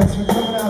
Светлана.